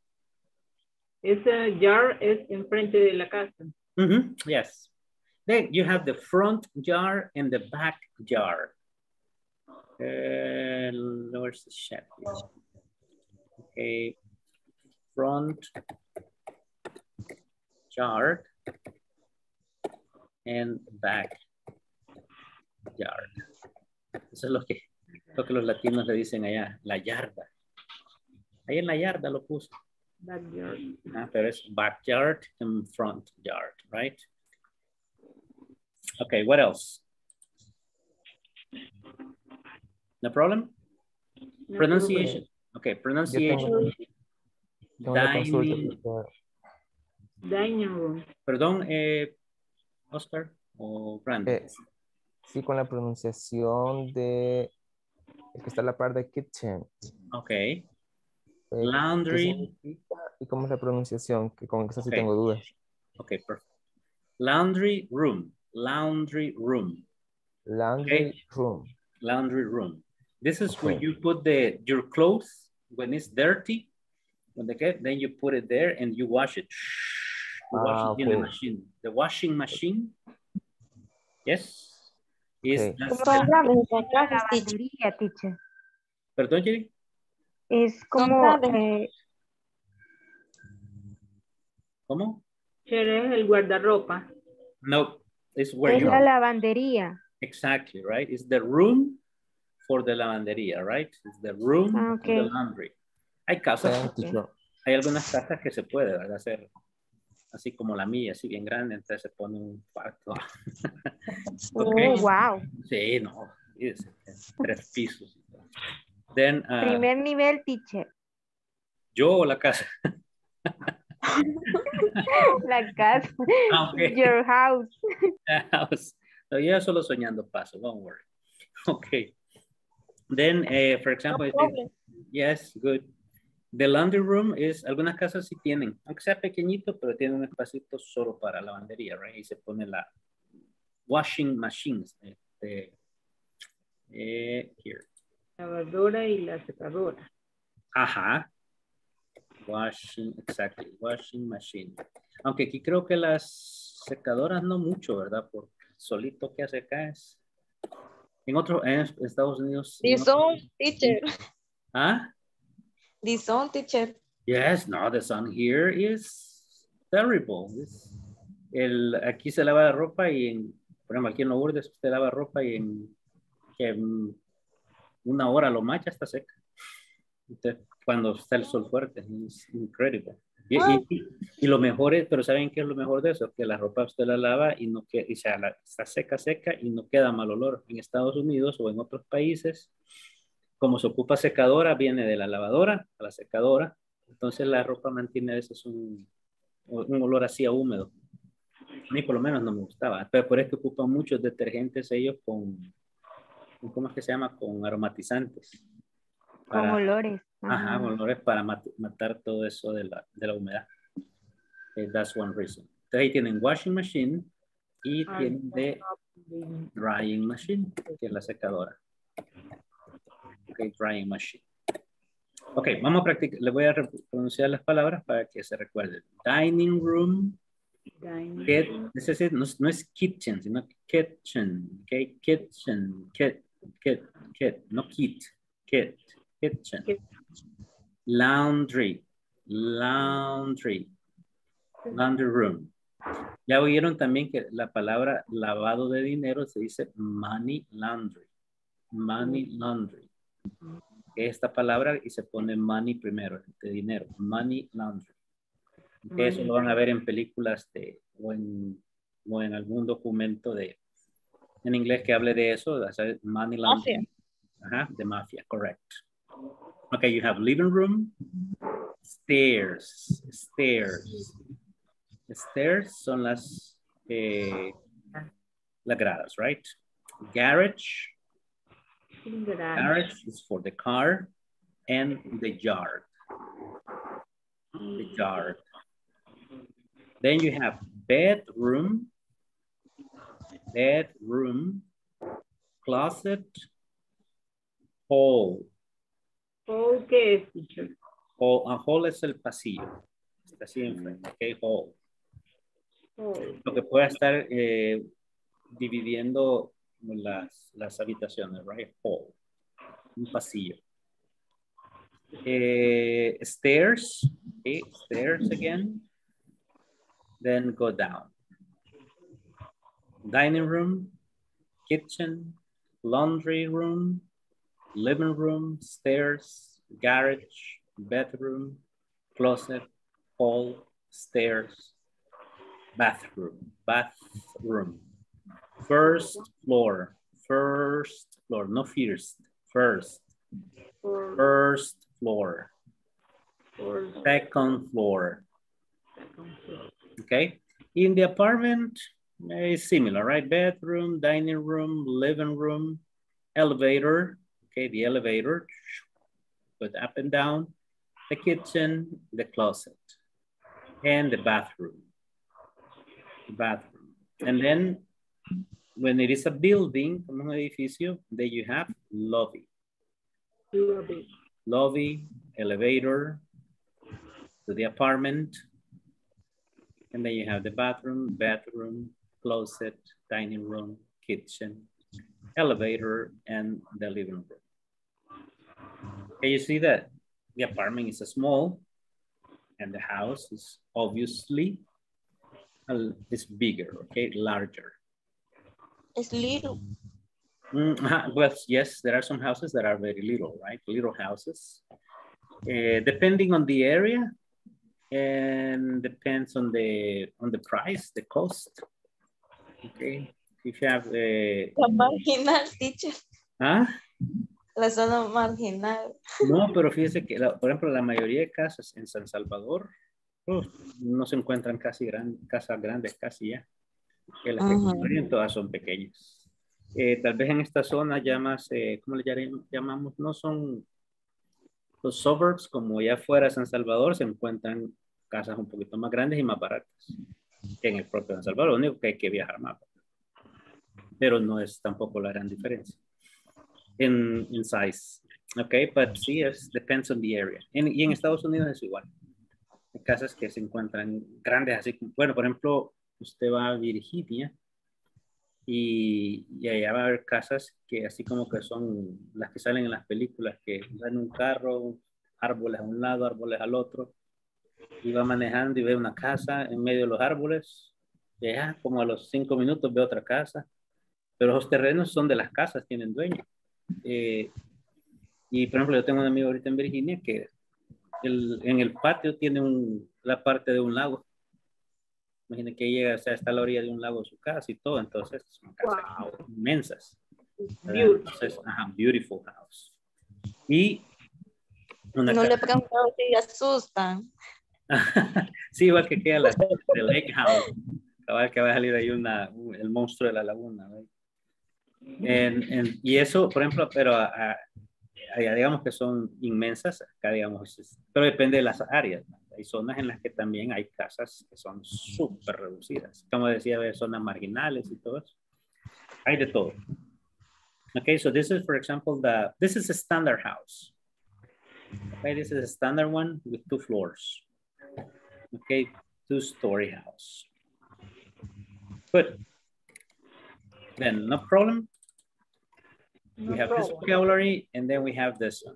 Esa yard es enfrente de la casa. Mm-hmm. Yes. Then you have the front yard and the back yard. Uh, where's the shed? Okay. Front yard and back yard. Eso es lo que. Lo que los latinos le dicen allá, la yarda. Ahí en la yarda lo puso. Backyard. Ah, pero es backyard and front yard, right? Okay, what else? No problem? No pronunciation. Problem. Okay, pronunciation. Tengo, tengo dining. Dining room. Perdón, eh, Oscar o Brandon. Eh, sí, con la pronunciación de... está la par de kitchen. Ok. Eh, Laundry. ¿Y cómo es la pronunciación? Que con eso sí okay. tengo dudas. Ok, perfecto. Laundry room. Laundry room. Laundry okay. room. Laundry room. This is okay. where you put the your clothes when it's dirty. When they get, then you put it there and you wash it. You wash ah, it in okay. the machine. The washing machine. Yes. Okay. Is the... Perdón, Jenny. Es como... Eh... ¿Cómo? ¿Quieres el guardarropa? No, it's where es you la lavandería. Exactly, right? It's the room for the lavandería, right? It's the room ah, okay. for the laundry. Hay casas, okay. hay algunas casas que se puede, ¿verdad? Hacer así como la mía, así bien grande, entonces se pone un cuarto. okay. Oh, wow. Sí, no, es, es, tres pisos. Then, uh, primer nivel, teacher. Yo o la casa. La casa. Okay. Your house. House. No, yo solo soñando paso, don't worry. Okay. Then, uh, for example, no it, yes, good. The laundry room is, algunas casas sí tienen, aunque sea pequeñito, pero tienen un espacito solo para lavandería, right? Y se pone la washing machines. Este, eh, here. Lavadora y la secadora. Ajá. Washing, exactly, washing machine. Aunque aquí creo que las secadoras no mucho, ¿verdad? Porque solito que hace acá es... En otros, en Estados Unidos... This own teacher. ¿Ah? The sun, teacher. Yes, no, the sun here is terrible. It's, el, aquí se lava la ropa y, en, por ejemplo, aquí en los bordes se lava ropa y en, en una hora lo más ya está seca. Entonces, cuando está el sol fuerte, es increíble. Y, oh. y, y lo mejor es, pero ¿saben qué es lo mejor de eso? Que la ropa usted la lava y, no que, y se la, está seca, seca y no queda mal olor. En Estados Unidos o en otros países... Como se ocupa secadora, viene de la lavadora a la secadora. Entonces la ropa mantiene a veces un, un olor así a húmedo. A mí por lo menos no me gustaba. Pero por eso ocupan muchos detergentes ellos con, ¿cómo es que se llama? Con aromatizantes. Para, con olores. Ajá, ajá, con olores para mat, matar todo eso de la, de la humedad. Eh, that's one reason. Entonces ahí tienen washing machine y tienen de drying machine, que es la secadora. Okay, drying machine. Ok, vamos a practicar. Le voy a pronunciar las palabras para que se recuerden. Dining room. Dining get, room. Es, no, no es kitchen, sino kitchen. Okay, kitchen. Kit, kit, kit. No kit. Kit. Kitchen. Kit. Laundry. Laundry. Laundry room. Ya oyeron también que la palabra lavado de dinero se dice money laundry. Money laundry. Esta palabra y se pone money primero, de dinero, money laundry. Money. Eso lo van a ver en películas de, o, en, o en algún documento de, en inglés que hable de eso, de money laundry. Mafia. Ajá, de mafia, correct. Okay, you have living room, stairs, stairs. Stairs son las, eh, las gradas, right? Garage. Garage is for the car and the yard. The yard. Then you have bedroom, bedroom, closet, hall. Hall, ¿qué es, teacher? Hall, a hall es el pasillo. Está así enfrente, ok, hall. Hall. Lo que puede estar eh, dividiendo Las, las habitaciones, right? Hall, un pasillo. Eh, stairs, okay, stairs again. Then go down. Dining room, kitchen, laundry room, living room, stairs, garage, bedroom, closet, hall, stairs, bathroom, bathroom. First floor, first floor, no first, first, first floor, second floor, okay? In the apartment, it's similar, right? Bedroom, dining room, living room, elevator, Okay, the elevator goes up and down, the kitchen, the closet, and the bathroom. The bathroom. And then when it is a building, then you have lobby. Lobby. Lobby, elevator to the apartment. And then you have the bathroom, bedroom, closet, dining room, kitchen, elevator, and the living room. Can you see that? The apartment is small and the house is obviously it's bigger, okay, larger. It's little. Mm, well, yes, there are some houses that are very little, right? Little houses. Uh, depending on the area and depends on the on the price, the cost. Okay, if you have a uh, marginal teacher. Huh? La zona marginal. No, pero fíjese que, la, por ejemplo, la mayoría de casas en San Salvador uh, no se encuentran casi gran, casas grandes, casi ya. Que las uh-huh. que todas son pequeñas. Eh, tal vez en esta zona ya más, eh, ¿cómo le llamamos? No son los suburbs, como ya fuera San Salvador, se encuentran casas un poquito más grandes y más baratas que en el propio San Salvador. Lo único que hay que viajar más. Pero no es tampoco la gran diferencia. In, in size, okay, but sí, it depends on the area. En, y en Estados Unidos es igual. Hay casas que se encuentran grandes, así como, bueno, por ejemplo, usted va a Virginia y, y allá va a haber casas que así como que son las que salen en las películas, que dan un carro, árboles a un lado, árboles al otro, y va manejando y ve una casa en medio de los árboles, y allá como a los cinco minutos ve otra casa, pero los terrenos son de las casas, tienen dueño. Eh, y por ejemplo yo tengo un amigo ahorita en Virginia que el, en el patio tiene un, la parte de un lago, imagínate que llega, o sea, está a la orilla de un lago su casa y todo, entonces son casas wow. inmensas, beautiful. Entonces, ajá, beautiful house. Y una no casa. Le preguntaba si asustan. Sí, igual que queda la de Lake House, igual que va a salir ahí una, el monstruo de la laguna, ¿verdad? En, en, y eso, por ejemplo, pero a, a, allá digamos que son inmensas, acá digamos, es, pero depende de las áreas, ¿no? Hay zonas en las que también hay casas que son súper reducidas, como decía, hay zonas marginales y todo eso, hay de todo. Okay, so this is, for example, the, this is a standard house. Okay, this is a standard one with two floors. Okay, two-story house. Good. Then, no problem. No we have problem. This vocabulary, and then we have this one.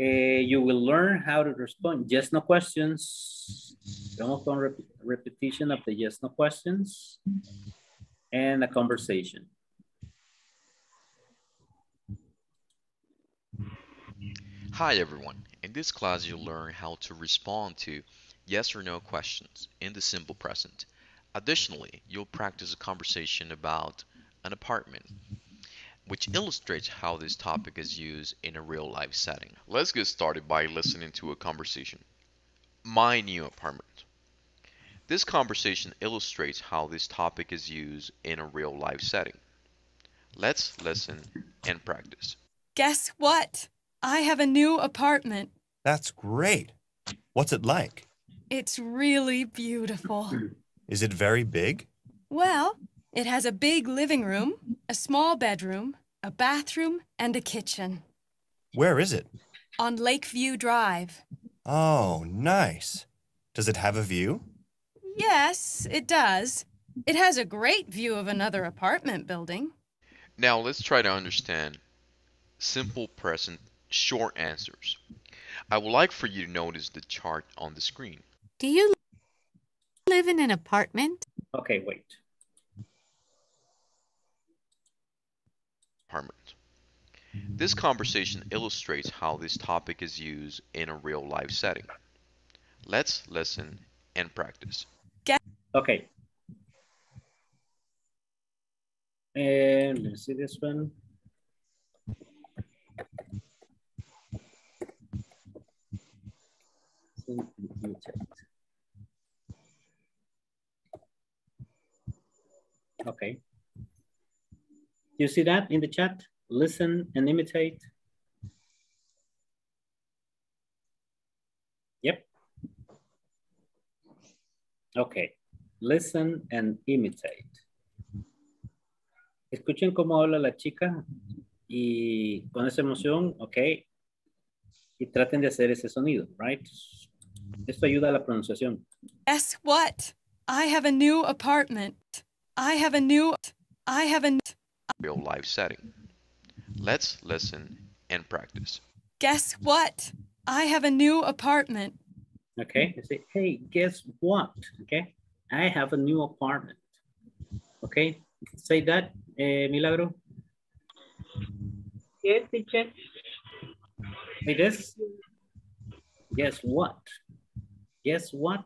Uh, you will learn how to respond. Yes, no questions. Vamos con rep repetition of the yes, no questions. And a conversation. Hi, everyone. In this class, you'll learn how to respond to yes or no questions in the simple present. Additionally, you'll practice a conversation about an apartment, which illustrates how this topic is used in a real-life setting. Let's get started by listening to a conversation. My new apartment. This conversation illustrates how this topic is used in a real-life setting. Let's listen and practice. Guess what? I have a new apartment. That's great. What's it like? It's really beautiful. Is it very big? Well, it has a big living room, a small bedroom, a bathroom, and a kitchen. Where is it? On Lakeview Drive. Oh, nice. Does it have a view? Yes, it does. It has a great view of another apartment building. Now let's try to understand simple present short answers. I would like for you to notice the chart on the screen. Do you live in an apartment? Okay, wait. Apartment. This conversation illustrates how this topic is used in a real-life setting. Let's listen and practice. Okay. And let's see this one. Okay. You see that in the chat? listen and imitate? Yep. Okay. Listen and imitate. Escuchen cómo habla la chica y con esa emoción, ok, y traten de hacer ese sonido, right? Esto ayuda a la pronunciación. Guess what? I have a new apartment. I have a new, I have a real life setting. Let's listen and practice. Guess what? I have a new apartment. Okay, I say, hey, guess what? Okay, I have a new apartment. Okay, say that, eh, Milagro. Yes, teacher. Hey, this. Guess what? Guess what?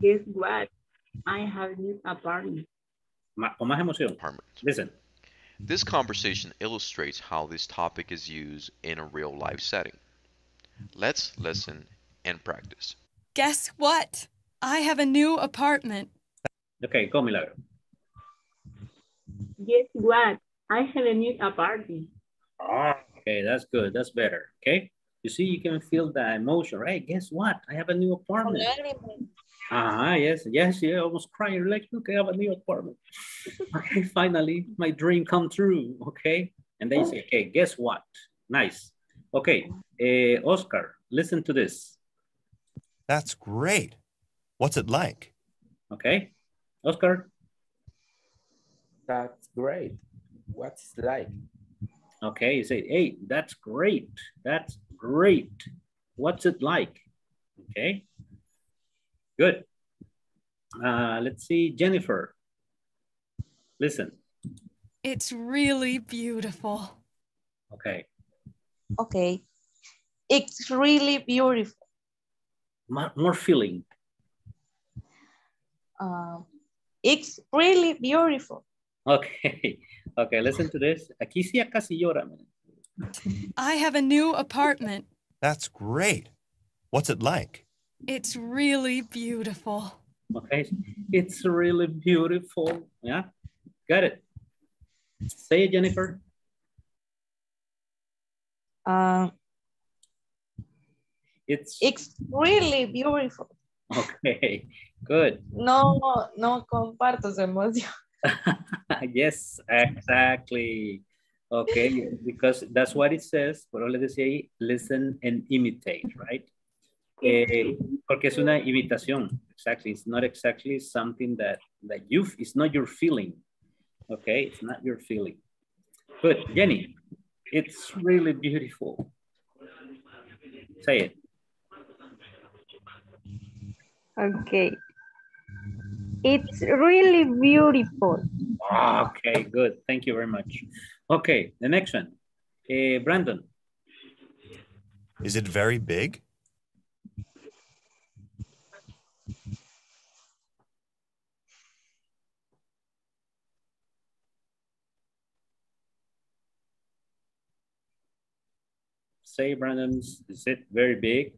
Guess what? I have a new apartment. Con más emoción. Listen. This conversation illustrates how this topic is used in a real life setting. Let's listen and practice. Guess what? I have a new apartment. Okay, go Milagro. Guess what? I have a new apartment. Oh, okay, that's good. That's better. Okay. You see, you can feel the emotion, right? Guess what? I have a new apartment. Ah, uh-huh, yes, yes, yeah, I was crying. Like, look, I have a new apartment. Okay, finally, my dream come true. Okay. And then you say, okay, guess what? Nice. Okay. Uh, Oscar, listen to this. That's great. What's it like? Okay. Oscar. That's great. What's it like? Okay, you say, hey, that's great. That's great. What's it like? Okay, good. Uh, let's see, Jennifer. Listen. It's really beautiful. Okay. Okay. It's really beautiful. More, more feeling. Uh, it's really beautiful. Okay. Okay, listen to this. Aquí sí casi llora. I have a new apartment. That's great. What's it like? It's really beautiful. Okay, it's really beautiful. Yeah, got it. Say it, Jennifer. Uh, it's it's really beautiful. Okay, good. No, no comparto su emoción. Yes, exactly. Okay, because that's what it says. Por eso les decía, listen and imitate, right? Eh, porque es una imitación. Exactly. It's not exactly something that, that you, it's not your feeling. Okay, it's not your feeling. Good, Jenny, it's really beautiful. Say it. Okay. It's really beautiful. Okay, good. Thank you very much. Okay, the next one. Uh, Brandon. Is it very big? Say, Brandon, is it very big?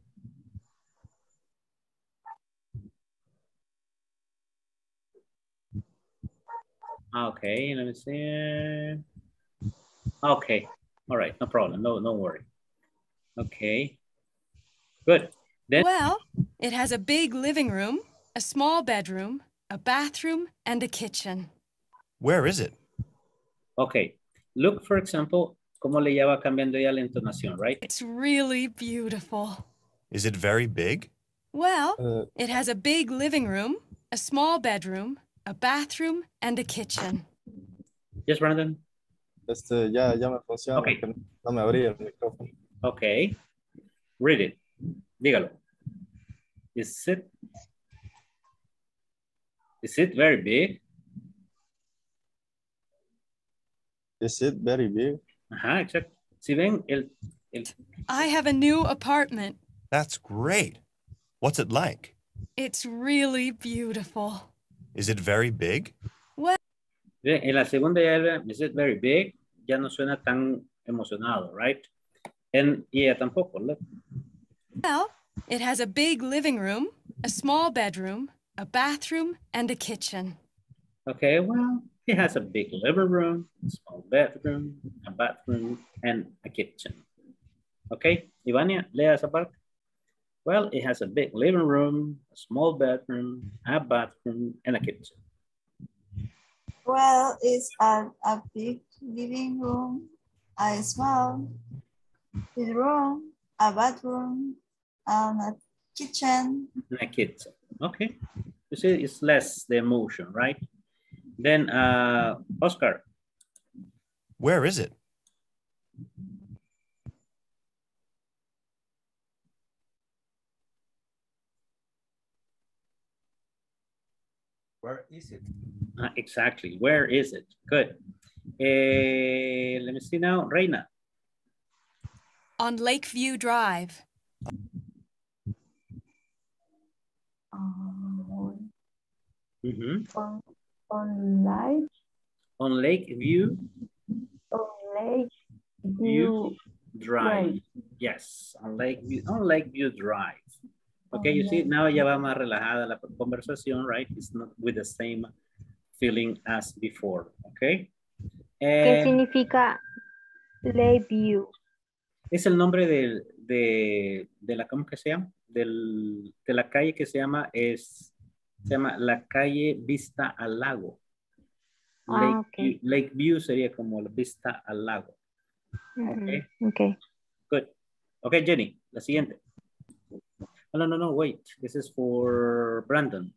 Okay, let me see. Okay, all right, no problem. No, no worry. Okay, good. Then well, it has a big living room, a small bedroom, a bathroom, and a kitchen. Where is it? Okay, look, for example, como le ya va cambiando ya la entonación, right? It's really beautiful. Is it very big? Well, uh, it has a big living room, a small bedroom, a bathroom and a kitchen. Yes, Brandon. Este, ya, ya me funciona. Okay. No me abrí el micrófono. Okay. Read it. Dígalo. Is it? Is it very big? Is it very big? Ajá, exacto. Si ven el, el. I have a new apartment. That's great. What's it like? It's really beautiful. Is it very big? What? En la segunda ya era, is it very big? Ya no suena tan emocionado, right? And yeah, tampoco. Look. Well, it has a big living room, a small bedroom, a bathroom, and a kitchen. Okay, well, It has a big living room, a small bedroom, a bathroom, and a kitchen. Okay, Ivania, lay us apart. Well, it has a big living room, a small bedroom, a bathroom, and a kitchen. Well, it's a, a big living room, a small bedroom, a bathroom, and a kitchen. And a kitchen, okay. You see, it's less the emotion, right? Then, uh, Oscar. Where is it? Where is it? Uh, exactly. Where is it? Good. Uh, let me see now. Reina. On Lakeview Drive. Um, mm-hmm. on, on Lake. On Lakeview. On Lakeview Drive. Lake. Yes. On Lakeview. On Lakeview Drive. Okay, you see, now ya va más relajada la conversación, right? It's not with the same feeling as before, okay? Eh, ¿Qué significa Lakeview? Es el nombre de, de, de la, ¿cómo que se llama? Del, de la calle que se llama, es, se llama la calle Vista al Lago. Lake, ah, okay. Lakeview sería como la Vista al Lago. Okay. Mm-hmm. Okay. Good. Okay, Jenny, la siguiente. No, no, no, wait. This is for Brandon.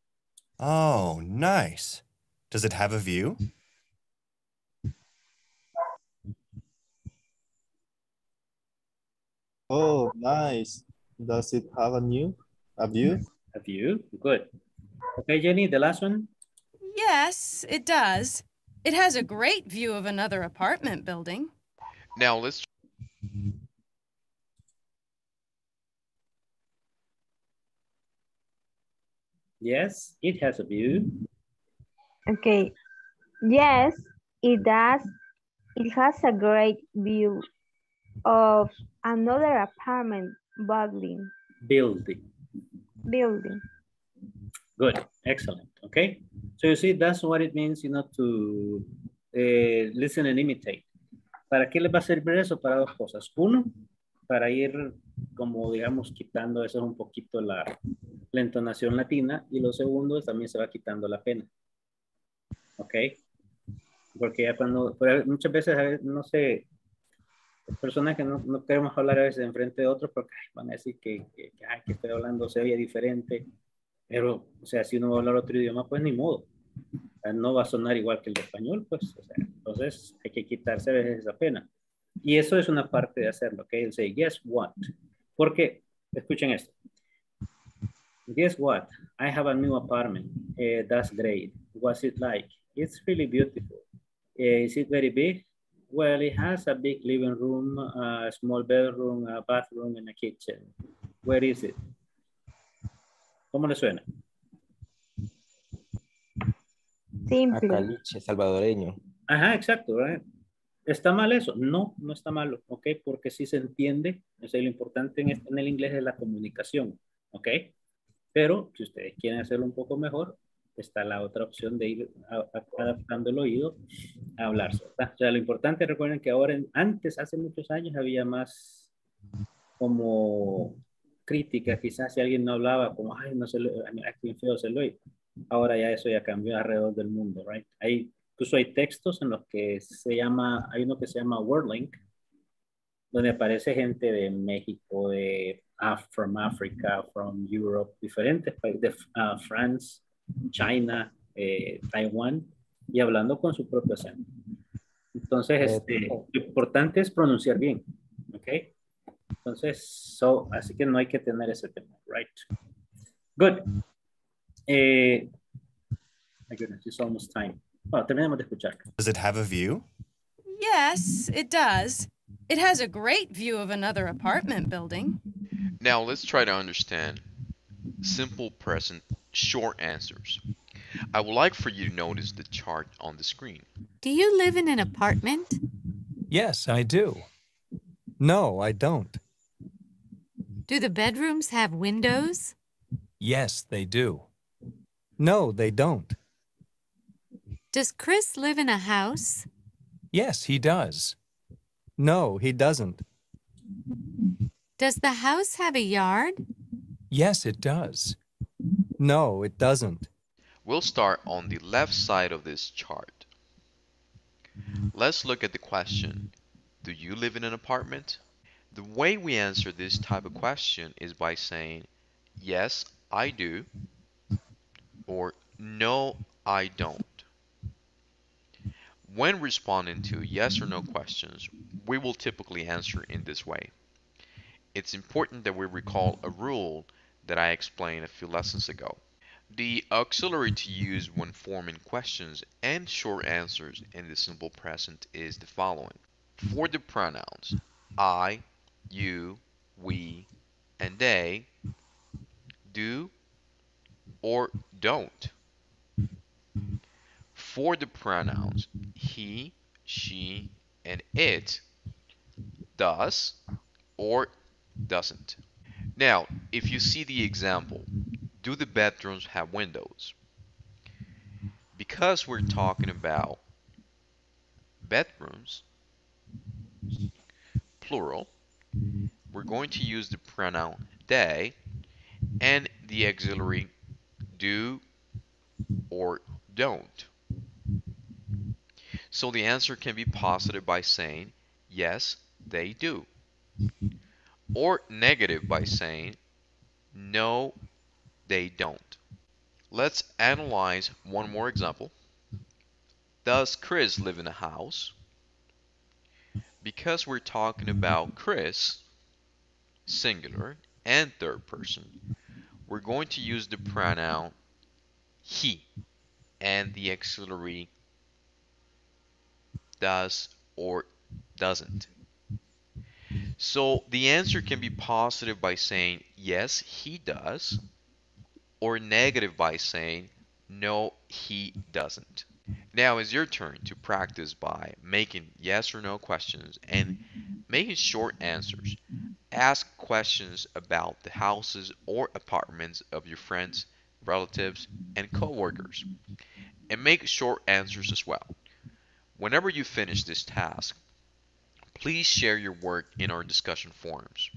Oh, nice. Does it have a view? Oh, nice. Does it have a new a view? A view? Good. Okay, Jenny, the last one. Yes, it does. It has a great view of another apartment building. Now let's Yes, it has a view. Okay. Yes, it does. It has a great view of another apartment building. Building. Building. Good. Excellent. Okay. So you see, that's what it means, you know, to uh, listen and imitate. ¿Para qué les va a servir eso? Para dos cosas. Uno, para ir, como digamos, quitando eso un poquito la... la entonación latina, y lo segundo también se va quitando la pena. Ok, porque ya cuando muchas veces, a veces no sé, personas que no, no queremos hablar a veces enfrente de otros porque ay, van a decir que, que, que, ay, que estoy hablando, se oye diferente, pero o sea, si uno va a hablar otro idioma, pues ni modo, no va a sonar igual que el español, pues, o sea, entonces hay que quitarse a veces esa pena, y eso es una parte de hacerlo, ok, el say guess what, porque, escuchen esto. Guess what? I have a new apartment. Uh, that's great. What's it like? It's really beautiful. Uh, is it very big? Well, it has a big living room, a small bedroom, a bathroom, and a kitchen. Where is it? ¿Cómo le suena? Simple. Acaliche, salvadoreño. Ajá, exacto, right? ¿Está mal eso? No, no está malo, ¿ok? Porque sí se entiende. O sea, lo importante en, este, en el inglés es la comunicación, ¿ok? Pero si ustedes quieren hacerlo un poco mejor, está la otra opción de ir a, a, adaptando el oído a hablar. O sea, lo importante, recuerden que ahora, en, antes, hace muchos años, había más como crítica. Quizás si alguien no hablaba, como, ay, no se lo, aquí feo se lo oye. Ahora ya eso ya cambió alrededor del mundo, right? Hay, incluso hay textos en los que se llama, hay uno que se llama WordLink, donde aparece gente de México, de uh, from Africa, from Europe, diferentes países, uh, France, China, eh, Taiwán, y hablando con su propio acento. Entonces, este, lo importante es pronunciar bien, ¿ok? Entonces, so, así que no hay que tener ese tema, right? Good. Eh, my goodness, it's almost time. Bueno, terminamos de escuchar. Does it have a view? Yes, it does. It has a great view of another apartment building. Now let's try to understand simple present short answers. I would like for you to notice the chart on the screen. Do you live in an apartment? Yes, I do. No, I don't. Do the bedrooms have windows? Yes, they do. No, they don't. Does Chris live in a house? Yes, he does. No, he doesn't. Does the house have a yard? Yes, it does. No, it doesn't. We'll start on the left side of this chart. Let's look at the question, do you live in an apartment? The way we answer this type of question is by saying, yes, I do, or no, I don't. When responding to yes or no questions, we will typically answer in this way. It's important that we recall a rule that I explained a few lessons ago. The auxiliary to use when forming questions and short answers in the simple present is the following. For the pronouns I, you, we, and they, do or don't. For the pronouns he, she, and it, does or doesn't. Now, if you see the example, do the bedrooms have windows? Because we're talking about bedrooms, plural, we're going to use the pronoun they and the auxiliary do or don't. So the answer can be positive by saying, yes, they do. Or negative by saying, no, they don't. Let's analyze one more example. Does Chris live in a house? Because we're talking about Chris, singular, and third person, we're going to use the pronoun he and the auxiliary does or doesn't. So the answer can be positive by saying yes, he does, or negative by saying no, he doesn't. Now it's your turn to practice by making yes or no questions and making short answers. Ask questions about the houses or apartments of your friends, relatives, and co-workers, and make short answers as well. Whenever you finish this task, please share your work in our discussion forums.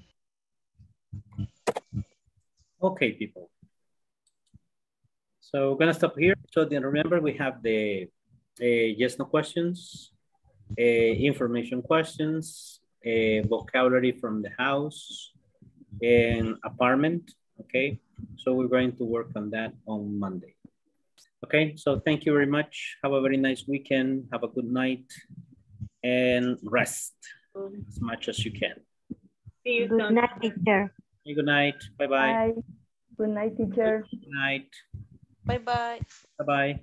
Okay, people. So we're gonna stop here. So then remember we have the uh, yes, no questions, uh, information questions, uh, vocabulary from the house, and apartment, okay? So we're going to work on that on Monday. Okay, so thank you very much. Have a very nice weekend. Have a good night and rest as much as you can. See you soon. Good night, teacher. Hey, good night. Bye-bye. Good night, teacher. Good night. Bye-bye. Bye-bye.